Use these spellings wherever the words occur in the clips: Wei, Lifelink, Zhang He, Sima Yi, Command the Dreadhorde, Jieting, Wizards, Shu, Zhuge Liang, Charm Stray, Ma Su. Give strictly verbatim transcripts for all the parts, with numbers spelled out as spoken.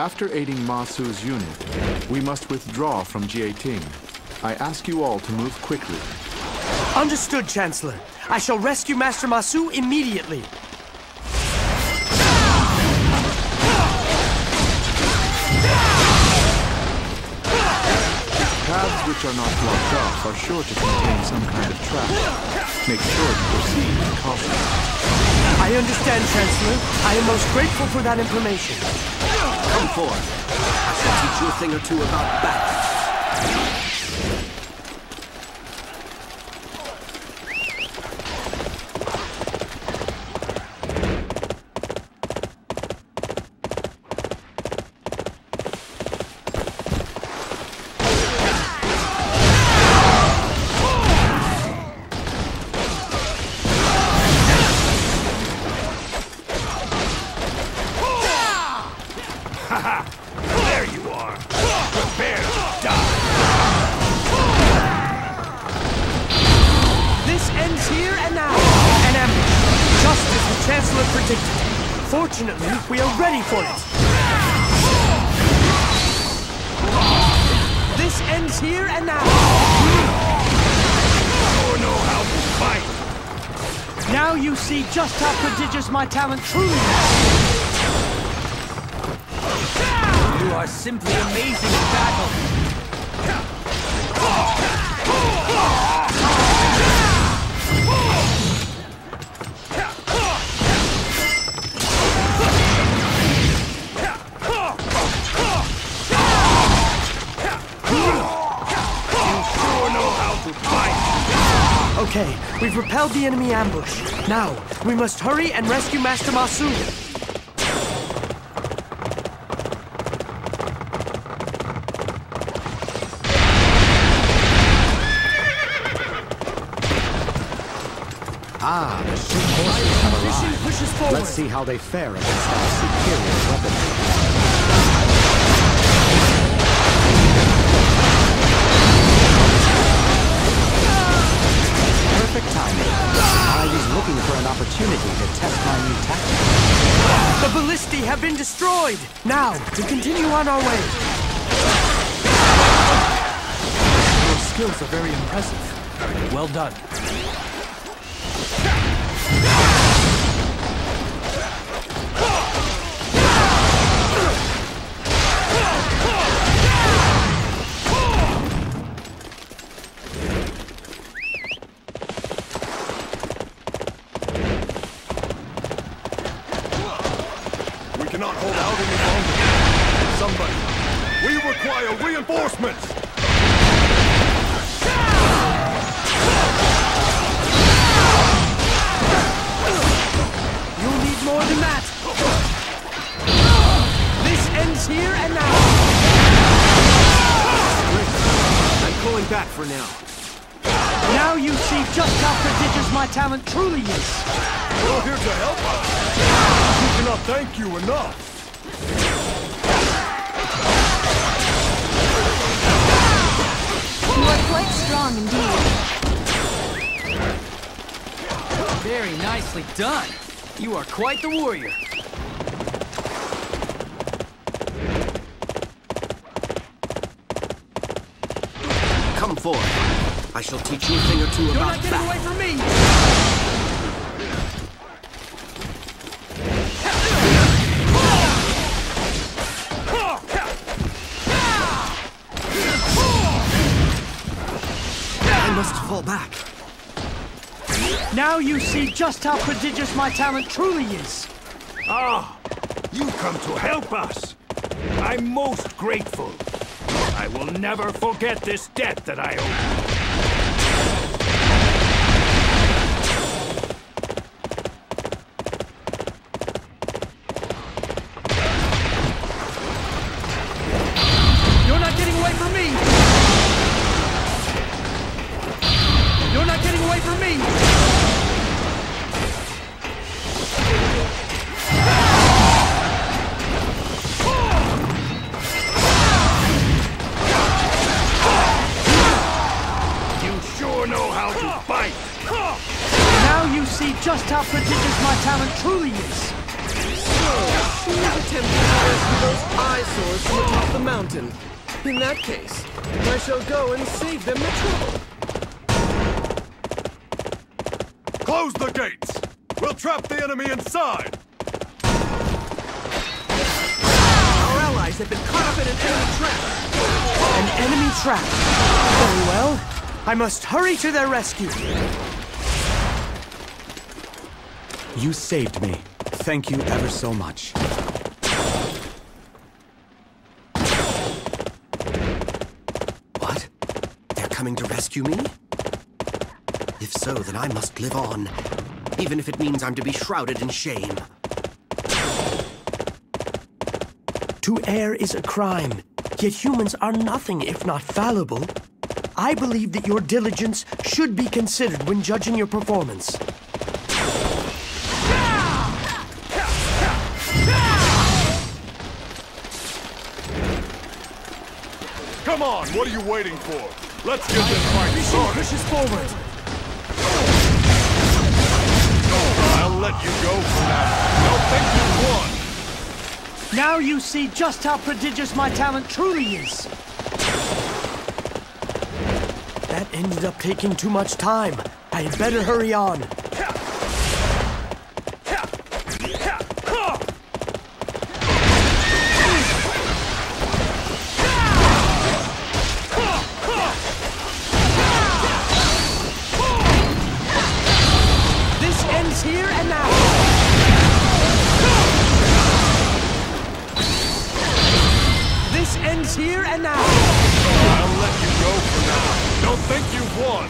After aiding Ma Su's unit, we must withdraw from Jieting. I ask you all to move quickly. Understood, Chancellor. I shall rescue Master Ma Su immediately. Paths which are not blocked off are sure to contain some kind of trap. Make sure to proceed in caution. I understand, Chancellor. I am most grateful for that information. Come forward. I shall teach you a thing or two about battle. Fortunately, we are ready for it! This ends here and now! You know how to fight! Now you see just how prodigious my talent truly is! You are simply amazing in battle! Okay, we've repelled the enemy ambush. Now, we must hurry and rescue Master Ma Su. Ah, the Shu forces have arrived. Pushes forward. Let's see how they fare against our superior weaponry. Perfect timing. I was looking for an opportunity to test my new tactics. The ballistae have been destroyed! Now, to continue on our way. Your skills are very impressive. Well done. Reinforcements! You'll need more than that! This ends here and now! I'm pulling back for now. Now you see just how prodigious my talent truly is! You're here to help us! We cannot thank you enough! Quite strong indeed. Very nicely done. You are quite the warrior. Come forward. I shall teach you a thing or two You're about that. You're not getting away from me! Back. Now you see just how prodigious my talent truly is. Ah, you come to help us. I'm most grateful. I will never forget this debt that I owe. You're not getting away from me. You're not getting away from me! You sure know how to fight! Now you see just how prodigious my talent truly is! Now attempt to pierce those eyesores from the top of the mountain. In that case, I shall go and save them the trouble. Close the gates! We'll trap the enemy inside! Our allies have been caught up in an enemy trap! An enemy trap! Very well. I must hurry to their rescue! You saved me. Thank you ever so much. What? They're coming to rescue me? If so, then I must live on, even if it means I'm to be shrouded in shame. To err is a crime, yet humans are nothing if not fallible. I believe that your diligence should be considered when judging your performance. Come on, what are you waiting for? Let's get this fight started. Pushes forward. Let you go for that. Don't think you won. Now you see just how prodigious my talent truly is. That ended up taking too much time. I had better hurry on. Here and now. I'll let you go for now. Don't think you've won.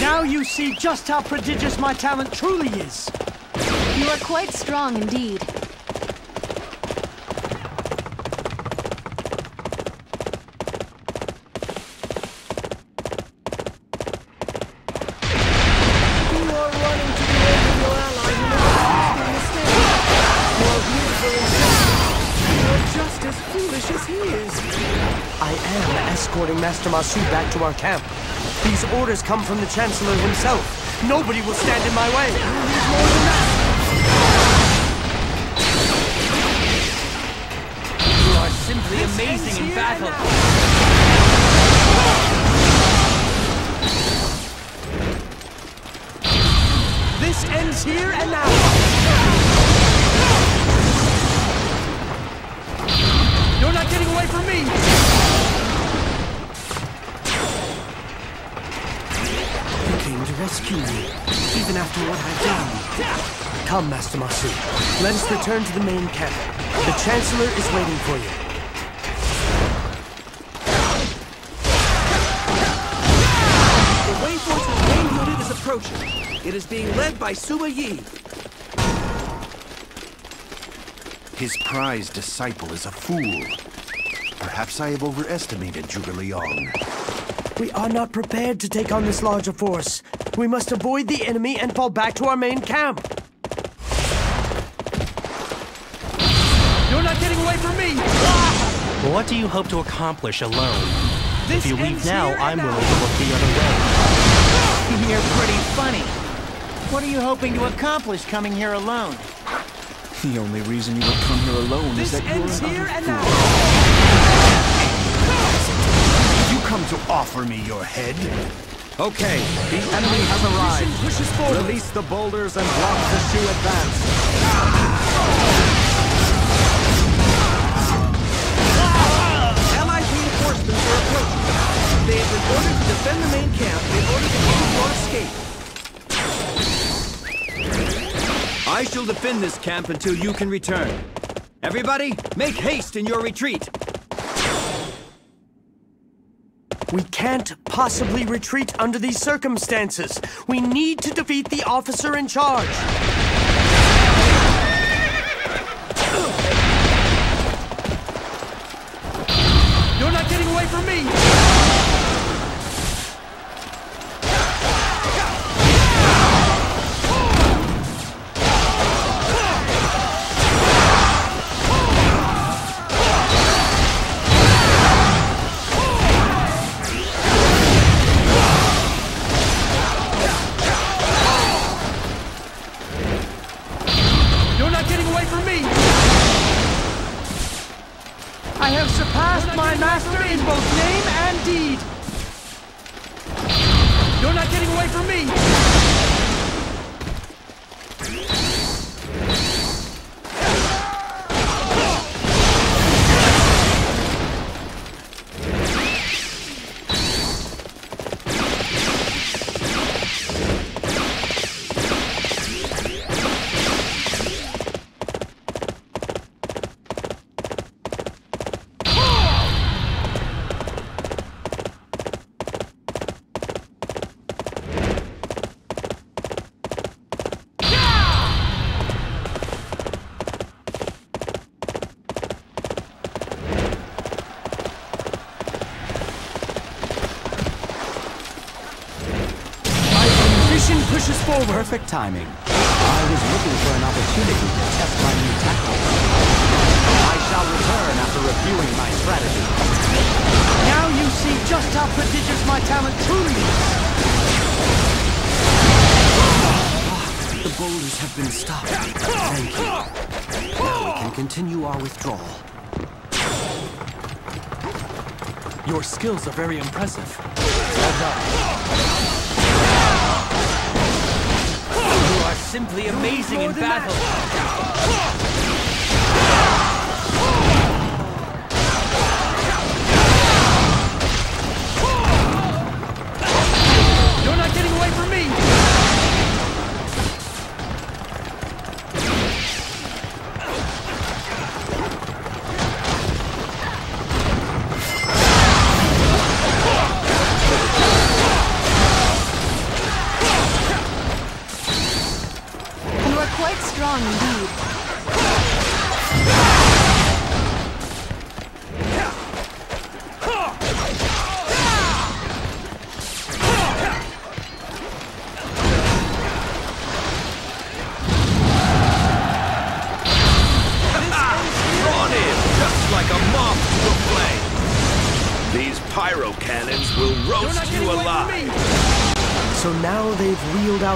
Now you see just how prodigious my talent truly is. You are quite strong indeed. Master Ma Su back to our camp. These orders come from the Chancellor himself. Nobody will stand in my way. More than that. You are simply this amazing in battle. Now. This ends here and now. You're not getting away from me. Rescue me, even after what I've done. Come, Master Ma Su. Let us return to the main camp. The Chancellor is waiting for you. The Wei force's main unit is approaching. It is being led by Sima Yi. His prized disciple is a fool. Perhaps I have overestimated Zhuge Liang. We are not prepared to take on this larger force. We must avoid the enemy and fall back to our main camp. You're not getting away from me! What do you hope to accomplish alone? This if you leave now, I'm willing to look the other way. You're pretty funny. What are you hoping to accomplish coming here alone? The only reason you would come here alone this is that ends you're here and now. Come to offer me your head? Okay, the enemy has arrived. Pushes forward. Release the boulders and block the Shu advance. Allied reinforcements are approaching. They have been ordered to defend the main camp in order to aid your escape. I shall defend this camp until you can return. Everybody, make haste in your retreat. We can't possibly retreat under these circumstances. We need to defeat the officer in charge. You're not getting away from me! You're not getting away from me! my master in both name and deed. You're not getting away from me. Perfect timing. I was looking for an opportunity to test my new tactics. I shall return after reviewing my strategy. Now you see just how prodigious my talent truly is. Ah, the boulders have been stopped. Thank you. Now we can continue our withdrawal. Your skills are very impressive. Well done. Simply amazing in battle. You're not getting away from me.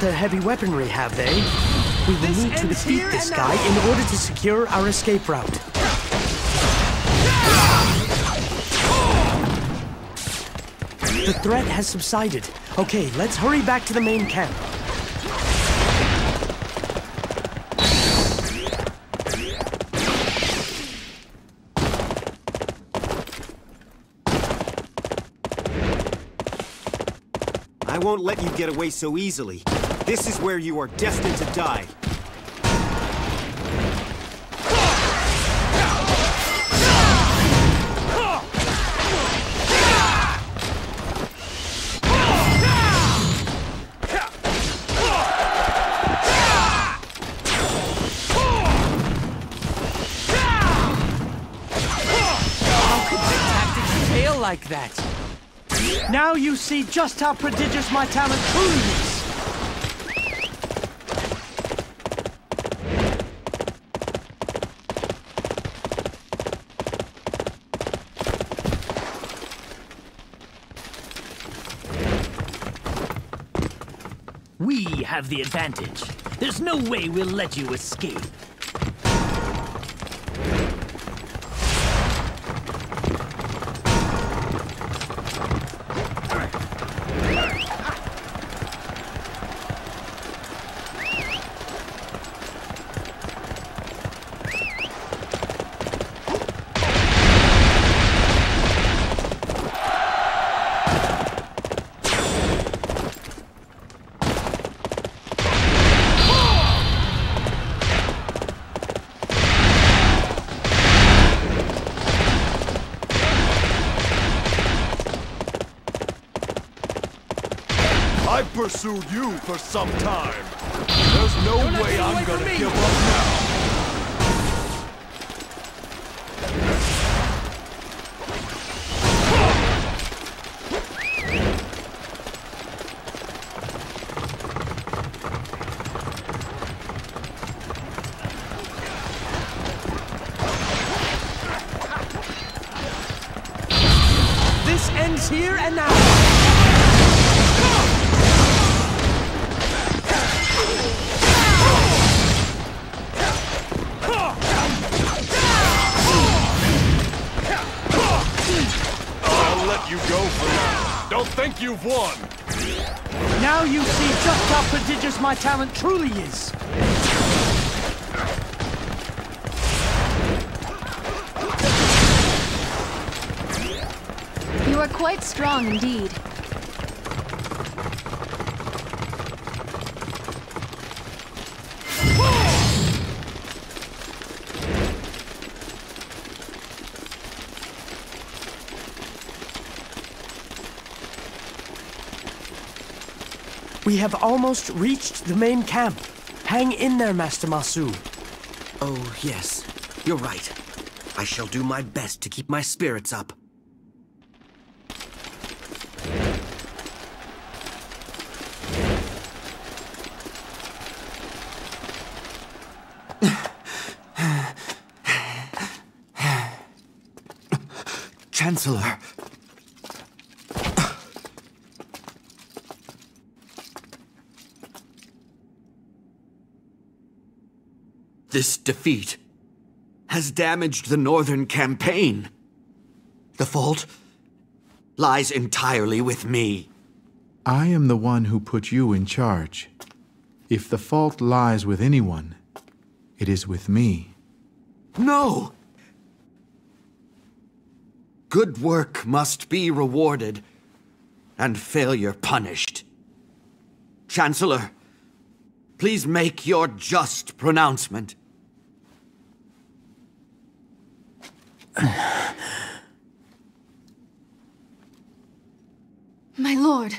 Their heavy weaponry, have they? We will this need to defeat this guy now. In order to secure our escape route. The threat has subsided. Okay, let's hurry back to the main camp. I won't let you get away so easily. This is where you are destined to die. How could your tactics fail like that? Now you see just how prodigious my talent truly is. Have the advantage. There's no way we'll let you escape. Pursued you for some time. There's no way I'm gonna give up now. This ends here and now. Huh! you go for it. Don't think you've won. Now you see just how prodigious my talent truly is. You are quite strong indeed. We have almost reached the main camp. Hang in there, Master Ma Su. Oh, yes. You're right. I shall do my best to keep my spirits up. Chancellor. This defeat has damaged the northern campaign. The fault lies entirely with me. I am the one who put you in charge. If the fault lies with anyone, it is with me. No! Good work must be rewarded and failure punished. Chancellor, please make your just pronouncement. My lord.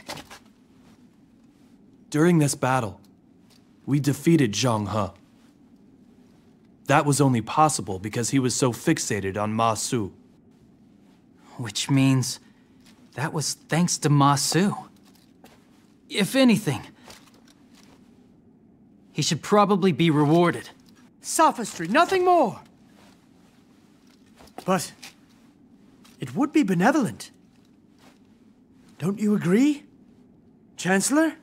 During this battle, we defeated Zhang He. That was only possible because he was so fixated on Ma Su. Which means that was thanks to Ma Su. If anything, he should probably be rewarded. Sophistry, nothing more. But it would be benevolent. Don't you agree, Chancellor?